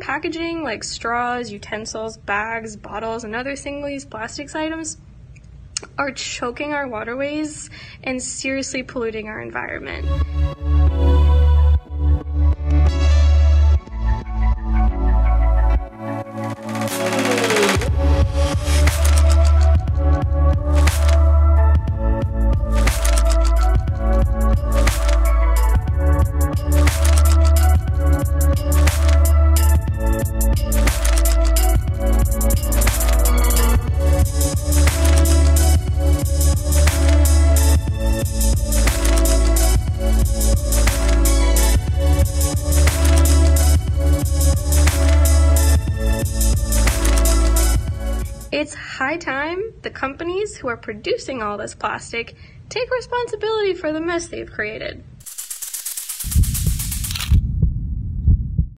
Packaging like straws, utensils, bags, bottles, and other single-use plastics items are choking our waterways and seriously polluting our environment. It's high time the companies who are producing all this plastic take responsibility for the mess they've created.